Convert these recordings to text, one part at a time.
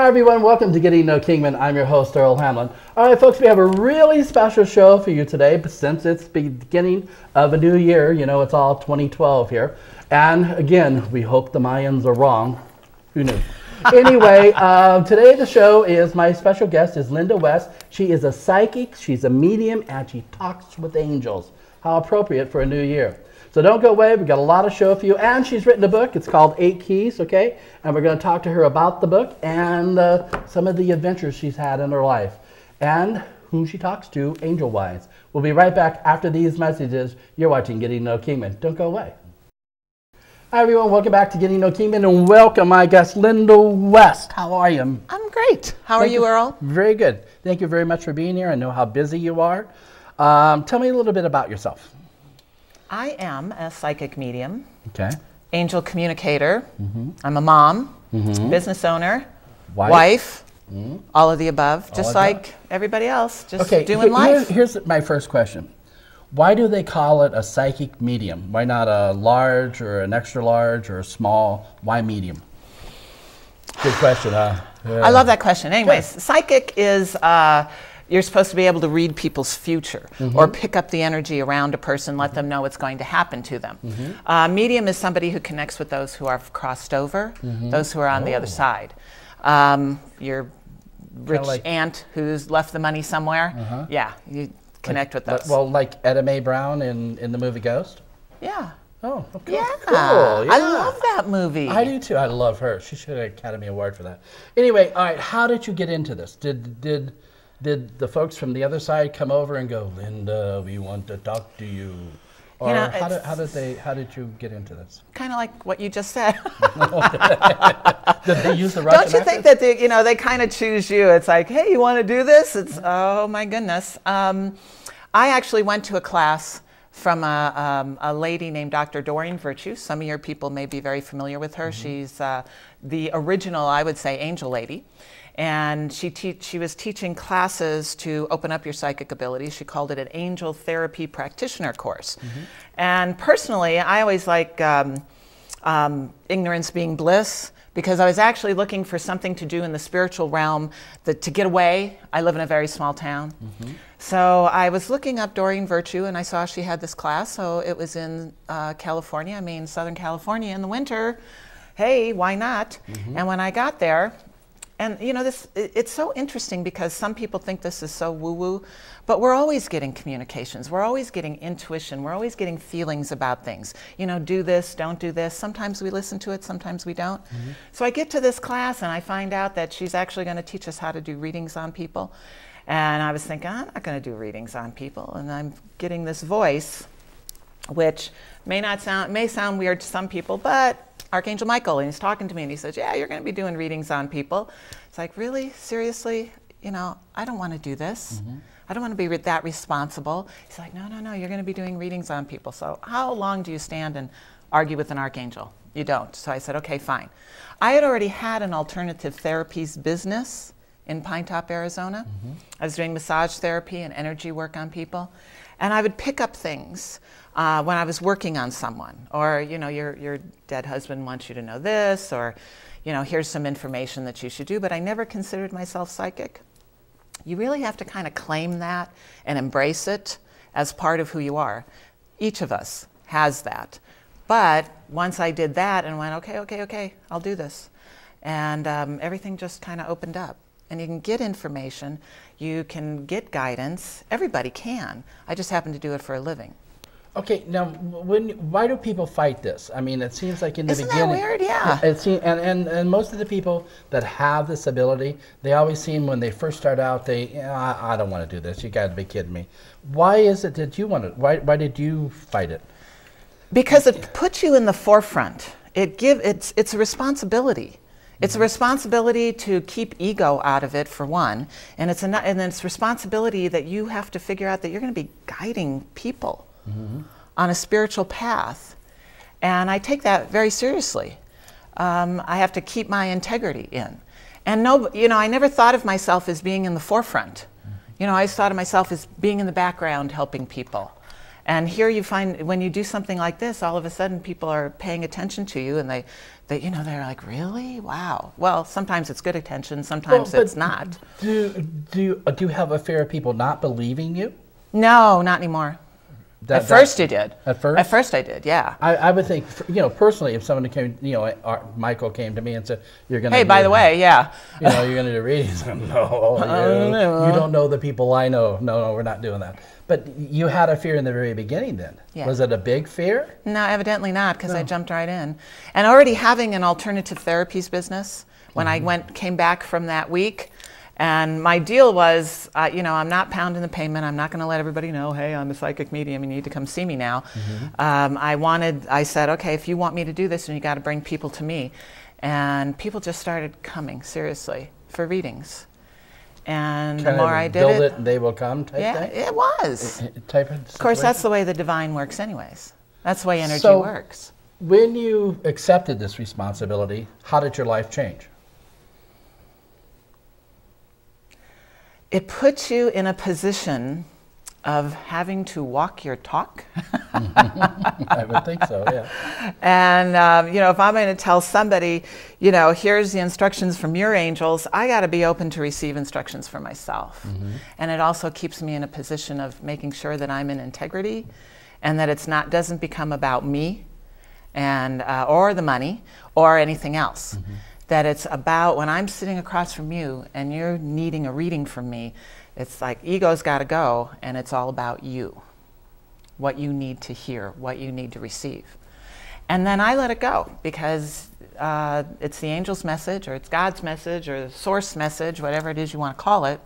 Hi everyone, welcome to Getting to Know Kingman. I'm your host, Earl Hamlin. Alright folks, we have a really special show for you today, but since it's the beginning of a new year, you know, it's all 2012 here. And again, we hope the Mayans are wrong. Who knew? Anyway, today the show is, my special guest is Linda West. She is a psychic, she's a medium, and she talks with angels. How appropriate for a new year. So don't go away, we've got a lot of show for you, and she's written a book, it's called 8 Keys, okay? And we're going to talk to her about the book and some of the adventures she's had in her life, and who she talks to angel-wise. We'll be right back after these messages. You're watching Getting to Know Kingman. Don't go away. Hi everyone, welcome back to Getting to Know Kingman, and welcome my guest, Linda West. How are you? I'm great. How are you, Earl? Very good. Thank you very much for being here. I know how busy you are. Tell me a little bit about yourself. I am a psychic medium, okay, angel communicator, mm-hmm. I'm a mom, mm-hmm. business owner, wife mm-hmm. all of the above, all just like above. Everybody else, just okay, doing life. Here's my first question. Why do they call it a psychic medium? Why not a large or an extra large or a small? Why medium? Good question, huh? Yeah. I love that question. Anyways, good. Psychic is... you're supposed to be able to read people's future mm-hmm. or pick up the energy around a person, let mm-hmm. them know what's going to happen to them. Mm-hmm. Medium is somebody who connects with those who are crossed over, mm-hmm. those who are on oh. the other side. Your rich like aunt who's left the money somewhere, uh-huh. yeah, you connect like, with those. Well, like Etta Mae Brown in the movie Ghost? Yeah. Oh, okay. Yeah. Cool. Yeah. I love that movie. I do too. I love her. She should have an Academy Award for that. Anyway, all right, how did you get into this? Did the folks from the other side come over and go, Linda, we want to talk to you? Or you know, how did you get into this? Kind of like what you just said. Did they use the Russian Don't you think actors? That they, you know, they kind of choose you? It's like, hey, you want to do this? It's oh my goodness. I actually went to a class from a lady named Dr. Doreen Virtue. Some of your people may be very familiar with her. Mm-hmm. She's the original, I would say, angel lady. And she was teaching classes to open up your psychic abilities. She called it an angel therapy practitioner course. Mm-hmm. And personally, I always like ignorance being bliss, because I was actually looking for something to do in the spiritual realm to get away. I live in a very small town. Mm-hmm. So I was looking up Doreen Virtue and I saw she had this class. So it was in California, I mean, Southern California in the winter. Hey, why not? Mm-hmm. And when I got there, and you know, it's so interesting because some people think this is so woo-woo, but we're always getting communications. We're always getting intuition. We're always getting feelings about things. You know, do this, don't do this. Sometimes we listen to it, sometimes we don't. Mm-hmm. So I get to this class and I find out that she's actually going to teach us how to do readings on people. And I was thinking, I'm not going to do readings on people. And I'm getting this voice, which may sound weird to some people, but Archangel Michael, and he's talking to me and he says, yeah, you're going to be doing readings on people. It's like, really? Seriously? You know, I don't want to do this. Mm-hmm. I don't want to be that responsible. He's like, no, no, no, you're going to be doing readings on people. So how long do you stand and argue with an archangel? You don't. So I said, okay, fine. I had already had an alternative therapies business in Pine Top, Arizona. Mm-hmm. I was doing massage therapy and energy work on people. And I would pick up things when I was working on someone, or you know, your dead husband wants you to know this, or you know, here's some information that you should do. But I never considered myself psychic. You really have to kind of claim that and embrace it as part of who you are. Each of us has that. But once I did that and went, okay, okay, okay, I'll do this, and everything just kind of opened up. And you can get information, you can get guidance, everybody can. I just happen to do it for a living. Okay, now, why do people fight this? I mean, it seems like in the beginning... Isn't that weird? Yeah. It seems, and most of the people that have this ability, they always seem when they first start out, I don't want to do this, you got to be kidding me. Why is it that you want it? Why did you fight it? Because it puts you in the forefront. It's a responsibility. It's a responsibility to keep ego out of it, for one, and it's responsibility that you have to figure out that you're going to be guiding people mm-hmm. on a spiritual path, and I take that very seriously. I have to keep my integrity in, and no, you know, I never thought of myself as being in the forefront. Mm-hmm. You know, I always thought of myself as being in the background helping people, And here you find, when you do something like this, all of a sudden people are paying attention to you, and they you know, they're like, really? Wow. Well, sometimes it's good attention, sometimes it's not. Do you have a fear of people not believing you? No, not anymore. At first you did. At first? At first I did, yeah. I would think, you know, personally, if someone came, you know, Michael came to me and said, you're going to, hey, by the way, yeah. You know, you're going to do readings. No, you don't know the people I know. No, no, we're not doing that. But you had a fear in the very beginning then. Yeah. Was it a big fear? No, evidently not, because I jumped right in. And already having an alternative therapies business, when I came back from that week, and my deal was, you know, I'm not pounding the pavement. I'm not going to let everybody know, hey, I'm a psychic medium. You need to come see me now. I said, okay, if you want me to do this, then you got to bring people to me. And people just started coming, seriously, for readings. And the more I did it. Build it and they will come type thing? Yeah, it was. Of course, that's the way the divine works anyways. That's the way energy works. When you accepted this responsibility, how did your life change? It puts you in a position of having to walk your talk. I would think so, yeah. And, you know, if I'm going to tell somebody, you know, here's the instructions from your angels, I got to be open to receive instructions for myself. And it also keeps me in a position of making sure that I'm in integrity and that it's not, doesn't become about me and, or the money or anything else. That it's about when I'm sitting across from you and you're needing a reading from me, it's like ego's got to go and it's all about you, what you need to hear, what you need to receive. And then I let it go because it's the angel's message or it's God's message or the source message, whatever it is you want to call it,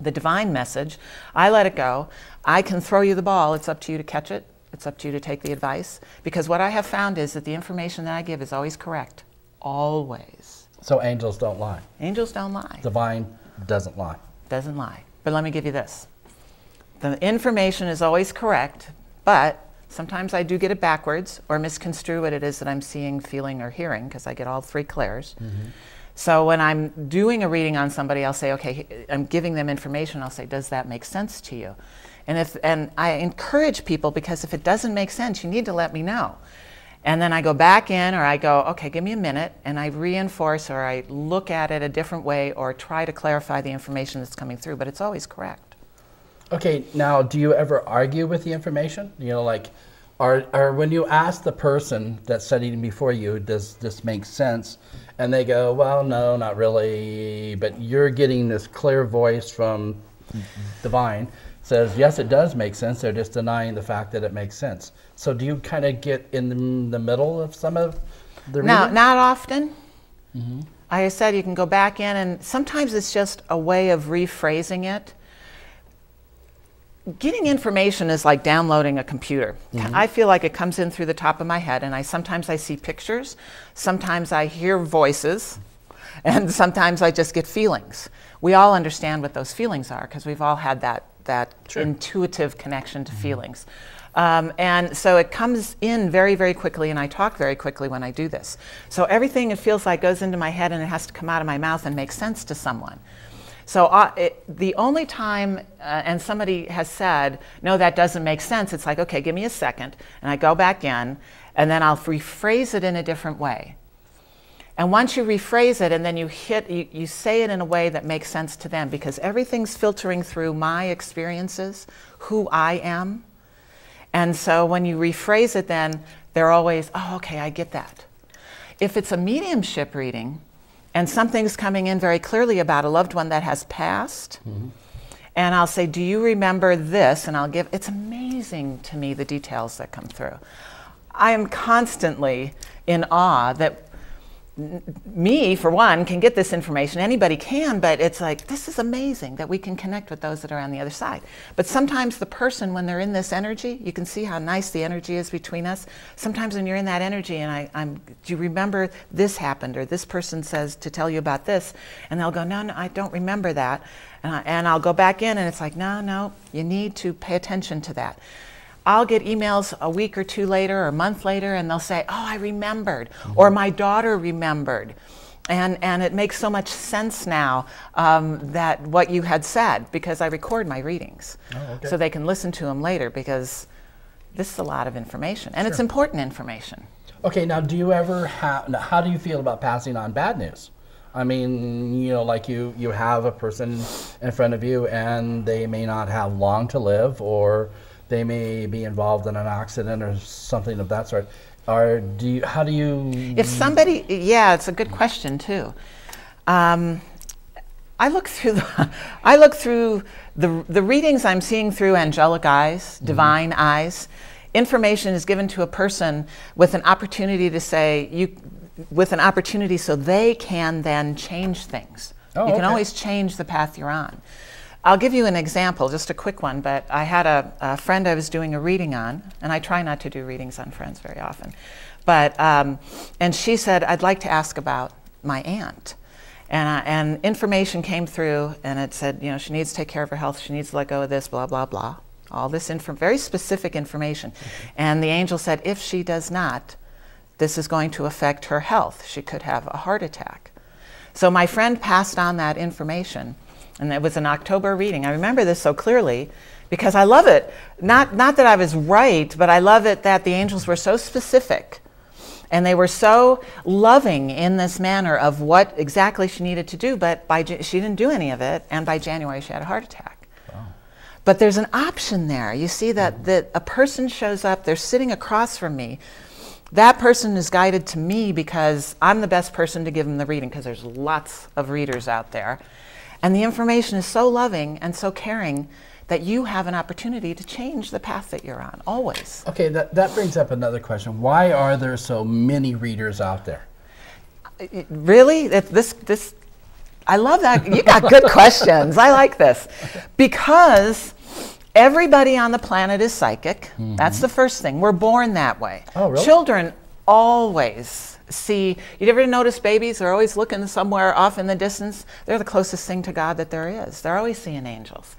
the divine message. I let it go. I can throw you the ball. It's up to you to catch it. It's up to you to take the advice, because what I have found is that the information that I give is always correct. Always. So angels don't lie. Angels don't lie. Divine doesn't lie. Doesn't lie. But let me give you this. The information is always correct, but sometimes I do get it backwards or misconstrue what it is that I'm seeing, feeling, or hearing, because I get all three clairs. So when I'm doing a reading on somebody, I'll say, okay, I'm giving them information. I'll say, does that make sense to you? And I encourage people, because if it doesn't make sense, you need to let me know. And then I go back in, or I go, okay, give me a minute, and I reinforce, or I look at it a different way, or try to clarify the information that's coming through, but it's always correct. Okay, now, do you ever argue with the information? You know, like, or when you ask the person that's sitting before you, does this make sense? And they go, well, no, not really, but you're getting this clear voice from divine. Says, yes, it does make sense. They're just denying the fact that it makes sense. So do you kind of get in the middle of some of the reading? No, not often. Like I said, you can go back in, and sometimes it's just a way of rephrasing it. Getting information is like downloading a computer. I feel like it comes in through the top of my head, and sometimes I see pictures, sometimes I hear voices, and sometimes I just get feelings. We all understand what those feelings are, because we've all had that intuitive connection to feelings. And so it comes in very, very quickly, and I talk very quickly when I do this. So everything it feels like goes into my head, and it has to come out of my mouth and make sense to someone. So the only time, and somebody has said, no, that doesn't make sense, it's like, okay, give me a second, and I go back in, and then I'll rephrase it in a different way. And once you rephrase it and then you say it in a way that makes sense to them, because everything's filtering through my experiences, who I am. And so when you rephrase it, then they're always, oh, okay, I get that. If it's a mediumship reading and something's coming in very clearly about a loved one that has passed, and I'll say, do you remember this? And I'll give, it's amazing to me the details that come through. I am constantly in awe that me, for one, can get this information. Anybody can, but it's like, this is amazing that we can connect with those that are on the other side. But sometimes the person, when they're in this energy, you can see how nice the energy is between us. Sometimes when you're in that energy and do you remember this happened, or this person says to tell you about this, and they'll go, no, no, I don't remember that. And I'll go back in, and it's like, no, no, you need to pay attention to that. I'll get emails a week or two later or a month later, and they'll say, oh, I remembered, or my daughter remembered. And it makes so much sense now that what you had said, because I record my readings. So they can listen to them later, because this is a lot of information, and it's important information. Okay, now do you ever have, how do you feel about passing on bad news? I mean, you know, like you have a person in front of you and they may not have long to live, or they may be involved in an accident or something of that sort. Or do you, how do you? If somebody, yeah, it's a good question too. I look through the, I look through the readings I'm seeing through angelic eyes, divine eyes. Information is given to a person with an opportunity to say, with an opportunity so they can then change things. Oh, you can always change the path you're on. I'll give you an example, just a quick one, but I had a friend I was doing a reading on, and I try not to do readings on friends very often, but, and she said, I'd like to ask about my aunt. And information came through, and it said, you know, she needs to take care of her health, she needs to let go of this, blah, blah, blah. All this very specific information. And the angel said, if she does not, this is going to affect her health. She could have a heart attack. So my friend passed on that information, and it was an October reading. I remember this so clearly because I love it. Not that I was right, but I love it that the angels were so specific and they were so loving in this manner of what exactly she needed to do, but she didn't do any of it, and by January she had a heart attack. But there's an option there. You see that a person shows up, they're sitting across from me. That person is guided to me because I'm the best person to give them the reading, because there's lots of readers out there. And the information is so loving and so caring that you have an opportunity to change the path that you're on, always. Okay, that brings up another question. Why are there so many readers out there? Really? This I love that. You got good questions. I like this. Because everybody on the planet is psychic. That's the first thing. We're born that way. Oh, really? Children always see. You ever notice babies are always looking somewhere off in the distance? They're the closest thing to God that there is. They're always seeing angels.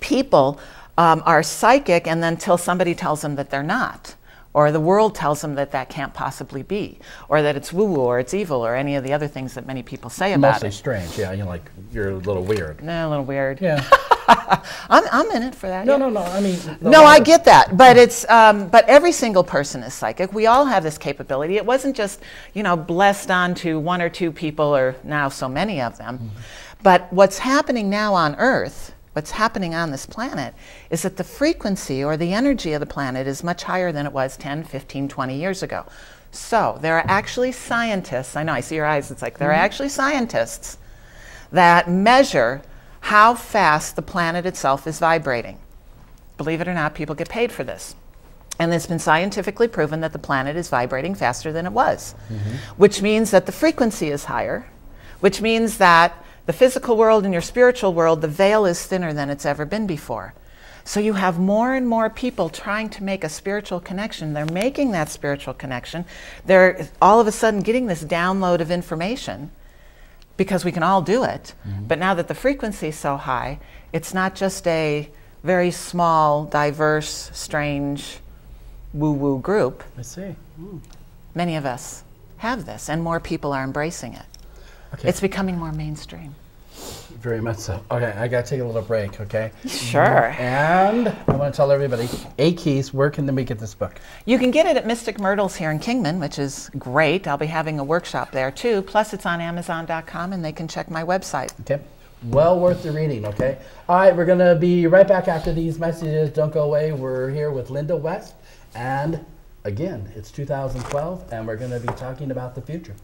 People are psychic, and then till somebody tells them that they're not, or the world tells them that that can't possibly be, or that it's woo-woo or it's evil or any of the other things that many people say about it. Mostly strange, yeah. You're like, you're a little weird. No, a little weird. Yeah. I'm in it for that. No, yeah. No. I mean, no, I get that, but it's but every single person is psychic. We all have this capability. It wasn't just, you know, blessed onto one or two people, or now so many of them. But what's happening now on Earth, what's happening on this planet, is that the frequency or the energy of the planet is much higher than it was 10, 15, 20 years ago. So there are actually scientists. I know, I see your eyes. It's like there are actually scientists that measure how fast the planet itself is vibrating. Believe it or not, people get paid for this. And it's been scientifically proven that the planet is vibrating faster than it was, which means that the frequency is higher, which means that the physical world and your spiritual world, the veil is thinner than it's ever been before. So you have more and more people trying to make a spiritual connection. They're making that spiritual connection. They're all of a sudden getting this download of information, because we can all do it, but now that the frequency is so high, it's not just a very small, diverse, strange, woo-woo group. I see. Many of us have this, and more people are embracing it. Okay. It's becoming more mainstream. Very much so. Okay, I gotta take a little break, okay? Sure. And I want to tell everybody, 8 Keys, where can we get this book? You can get it at Mystic Myrtles here in Kingman, which is great. I'll be having a workshop there too. Plus it's on Amazon.com, and they can check my website. Okay. Well worth the reading, okay? All right, we're gonna be right back after these messages. Don't go away. We're here with Linda West, and again, it's 2012, and we're gonna be talking about the future.